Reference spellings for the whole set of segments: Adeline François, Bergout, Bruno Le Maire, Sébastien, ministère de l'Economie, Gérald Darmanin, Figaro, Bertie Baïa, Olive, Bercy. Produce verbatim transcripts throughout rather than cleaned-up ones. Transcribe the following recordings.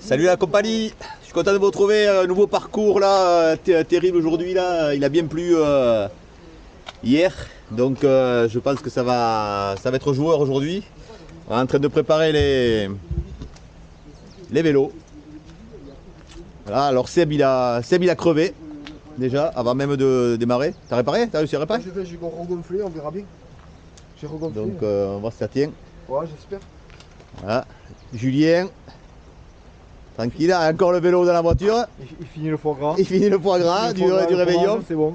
Salut la compagnie, je suis content de vous retrouver. Un nouveau parcours là, terrible aujourd'hui là. Il a bien plu euh, hier, donc euh, je pense que ça va, ça va être joueur aujourd'hui. On est en train de préparer les, les vélos. Voilà, alors Seb il a, Seb, il a crevé déjà avant même de démarrer. T'as réparé? T'as réussi à réparer? J'ai regonflé, on verra bien. J'ai regonflé. Donc euh, on va voir si ça tient. Ouais, j'espère. Voilà, Julien. Tranquille, encore le vélo dans la voiture. Il finit le foie gras. Il finit le foie gras, le foie gras du, du réveillon. C'est bon.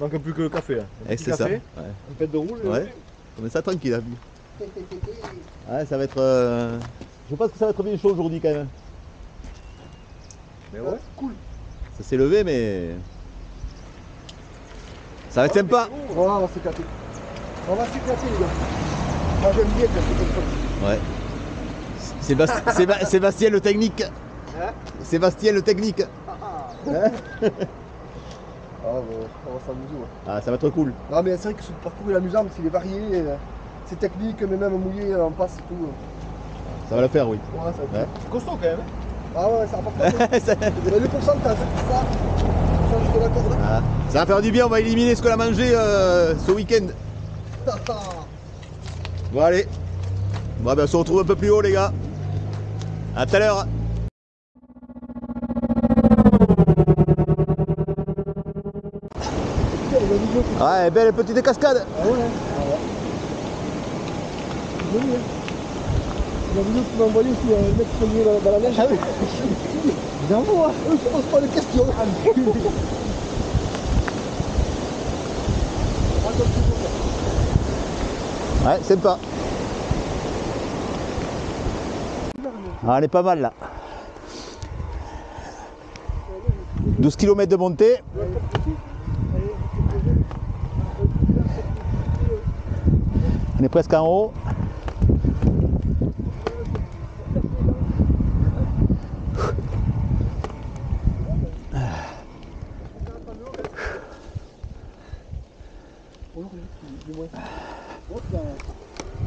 Donc plus que le café. Un petit café, ça. Ouais. Une pète de roule. Ouais. On met ça tranquille. Ouais, ça va être. Euh... Je pense que ça va être bien chaud aujourd'hui quand même. Mais ouais, cool. Ça s'est levé, mais. Ça va être sympa. Voilà, on va s'éclater. On va s'éclater, les gars. Moi j'aime bien quand c'est comme ça. Ouais. Sébastien, Séba, Sébastien le technique. Hein? Sébastien le technique. Ah, hein? Ah bon, on va s'amuser. Ouais. Ah, ça va être cool. Non mais c'est vrai que ce parcours il est amusant parce qu'il est varié, c'est technique, mais même mouillé, on passe et tout. Ça va le faire, oui. Ouais, ça va. Ouais. C'est costaud quand même. Ah ouais, ça va pas faire. Le pourcentage, c'est ça. Je te l'accorde. Ah, ça va faire du bien, on va éliminer ce qu'on a mangé euh, ce week-end. Bon allez. Bon, ben, on se retrouve un peu plus haut les gars. À tout à l'heure. Ouais, belle petite cascade. Ah ouais, ah ouais. Joli, hein. La vidéo que tu m'as envoyée, c'est un mec qui est dans la neige. Ah oui. Bien moi, je pose pas de questions. Ouais, sympa. Ah, elle est pas mal là. douze kilomètres de montée. On est presque en haut.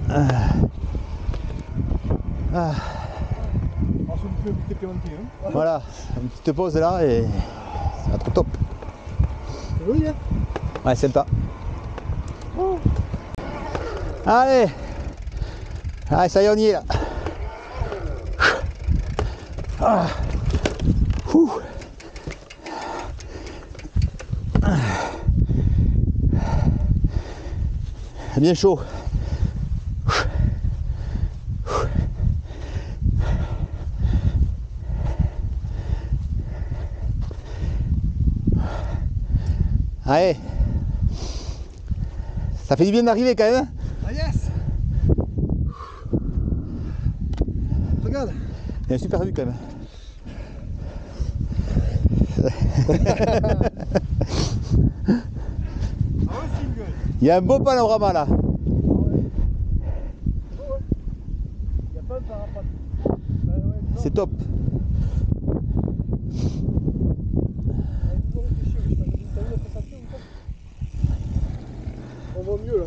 Ah. Ah. Voilà, une petite pause là et ça va être top. C'est joli hein? Ouais, sympa. Oh. Allez. Allez, ça y est, on y est là. Ah. Ouh. Bien chaud. Allez, ça fait du bien d'arriver quand même. Ah yes. Regarde. Il y a une super vue quand même. Il y a un beau panorama là. C'est top. On va mieux là.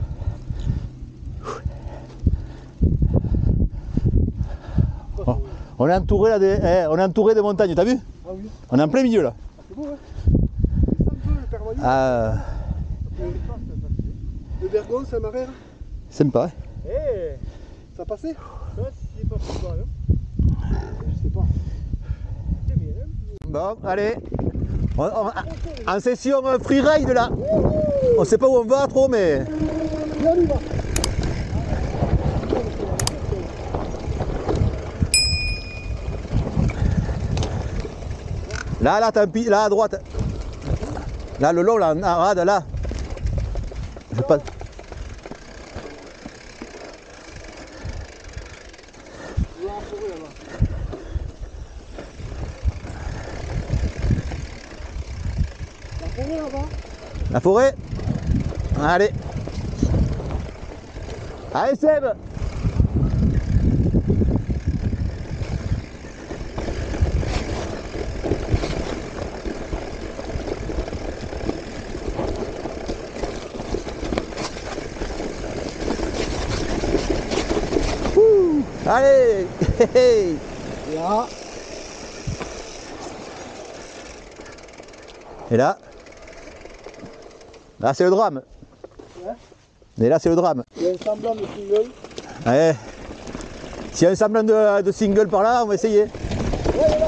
Oh, on est entouré là de, eh, on est entouré de montagnes, t'as vu? Ah oui. On est en plein milieu là. Ah, c'est beau ouais. C'est sympa, le ah. Le Bergon, c'est un marais là. Sympa. Eh hey. Ça a passé? Ça si c'est pas plus bas hein. Je sais pas. Bon, allez. On, on, en session freeride là. On sait pas où on va trop mais... Là, là, t'as un pi... là à droite. Là, le long, là, en rade, là. Je passe... La forêt. Allez. Allez Seb. Ouh. Allez. Là. Et là. Là c'est le drame. Ouais. Mais là c'est le drame. Il y a un semblant de single. Ouais. S'il y a un semblant de, de single par là, on va essayer. Ouais, là.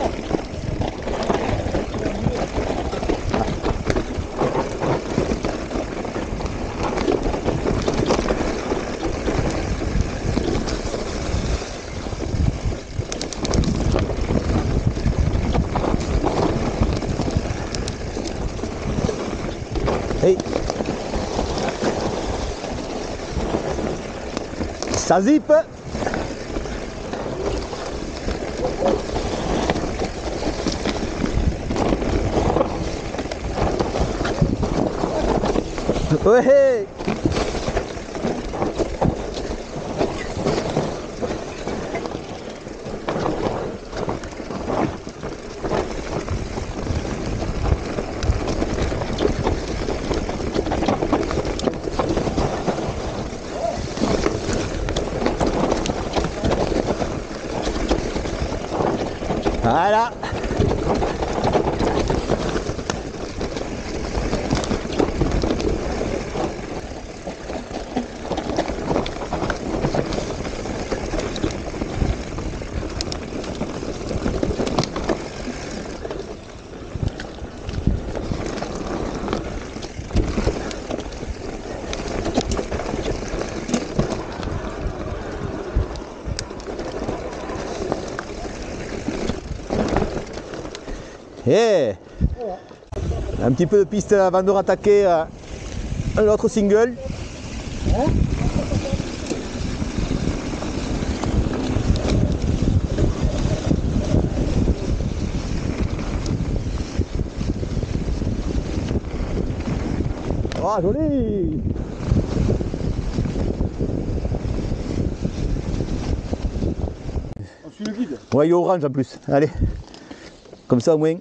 Hey. Ça zippe. Ouais. Voilà. Yeah. Un petit peu de piste avant de rattaquer euh, l'autre single. Oh joli! On suit le guide. Ouais, il est orange en plus. Allez, comme ça au moins.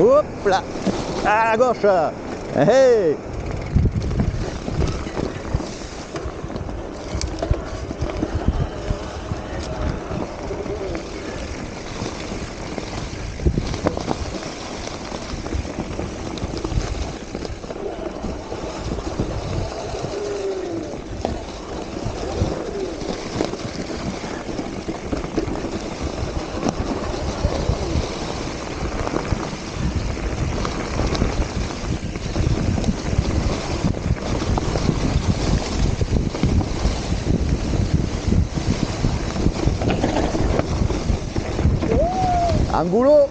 Hop là, à la gauche, hey. Un boulot.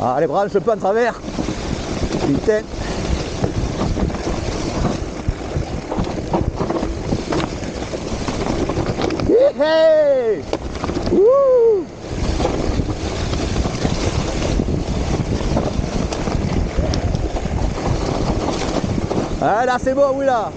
Ah, les branches pas en travers. Putain. Hey, hey. Wouh. Ah là c'est bon, oui là.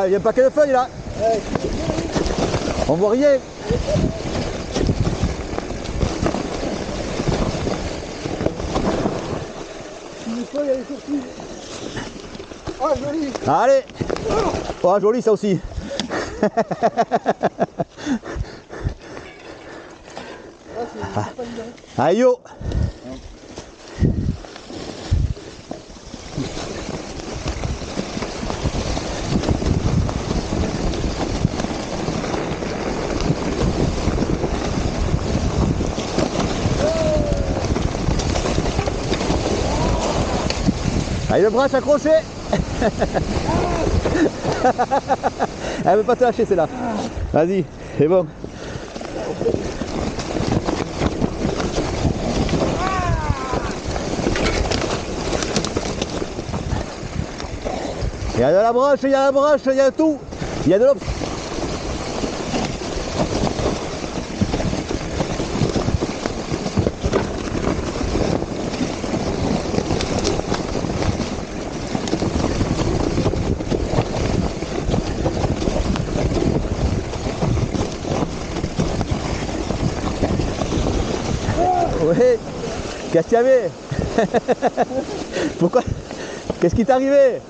Ah, il y a un paquet de feuilles là. Ouais. On voit rien. Une feuille, elle est sortie. Ah, joli. Allez. Oh, joli ça aussi. Là, ah. Aïe yo. Allez, le bras s'accroche. Elle veut pas te lâcher, c'est là. Vas-y, c'est bon. Il y a de la broche, il y a la broche, il y a tout. Il y a de l'eau. Ouais. Qu'est-ce qu'il y avait? Pourquoi? Qu'est-ce qui t'est arrivé?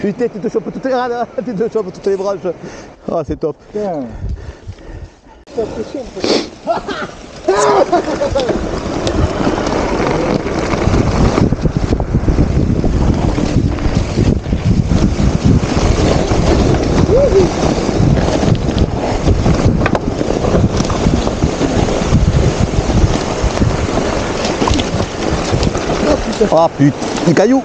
Putain, tu te chopes toutes les rades, tu te chopes toutes les branches. Oh, c'est top. Putain. Oh putain, du caillou.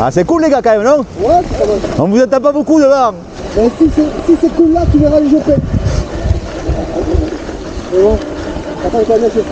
Ah, c'est cool les gars quand même, non? Ouais, ça va. On vous attend pas beaucoup devant. Ben, si c'est si cool là, tu verras les jeter. C'est bon. Attends, il va aller chez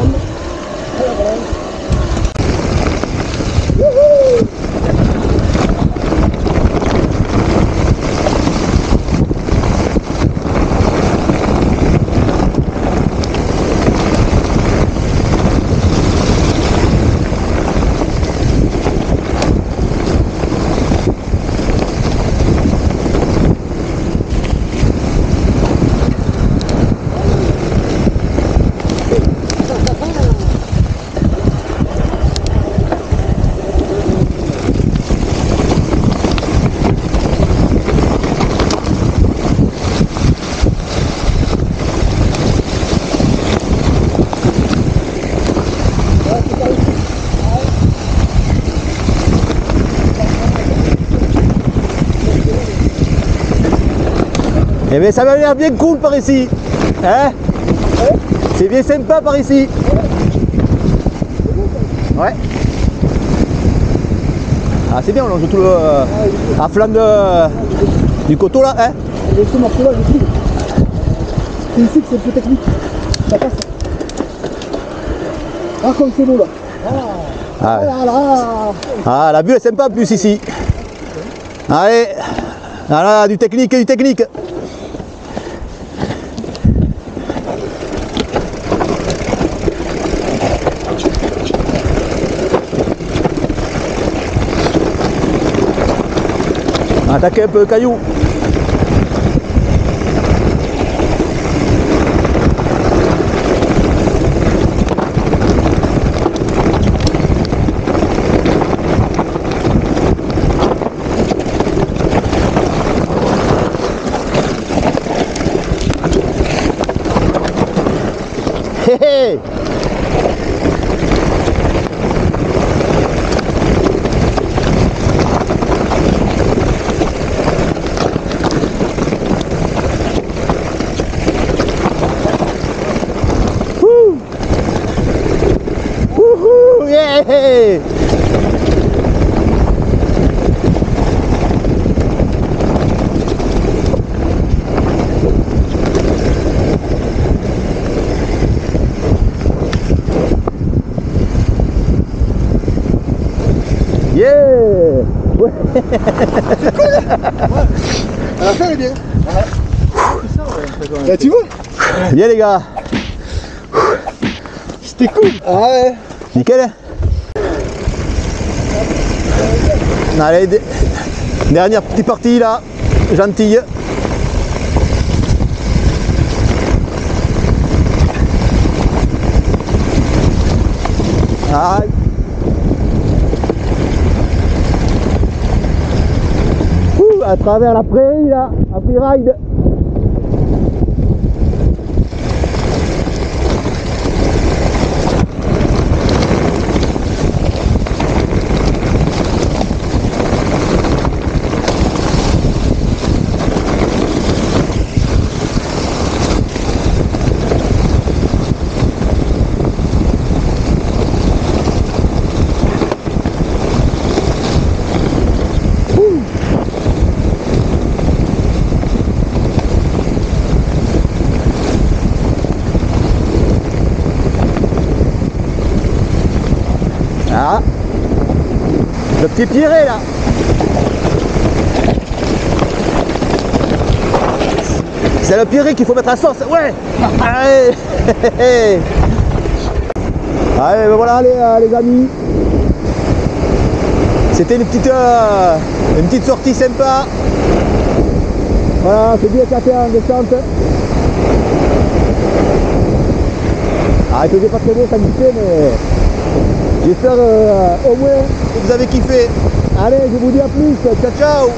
Eh bien, ça m'a l'air bien cool par ici, hein? C'est bien sympa par ici. Ouais. Ah, c'est bien, on lance tout le... à flamme de... du coteau, là, hein? Et ce morceau-là, je suis. C'est ici que c'est plus technique. Ça passe. Ah, comme c'est beau, là. Ah, là, là. Ah, la bulle est sympa, plus, ici. Allez. Ah, là, du technique, du technique. Attaquez un peu le caillou. Hé hé! Hey! Yeah! Ouais. C'est cool, ouais. L'affaire est bien. Ouais. Là, tu vois? Bien les gars. C'était cool. Ah ouais. Nickel. Thank you. Allez, dernière petite partie là, gentille. Allez. Ouh, à travers la prairie là, à freeride. Ah, le petit piré là. C'est le piré qu'il faut mettre à sauce. Ouais. Allez, allez ben voilà les, euh, les amis. C'était une petite euh, une petite sortie sympa. Voilà, c'est bien tapé en descente. Ah, il faisait pas très beau samedi, mais. J'espère euh, au moins que vous avez kiffé. Allez, je vous dis à plus. Ciao, ciao.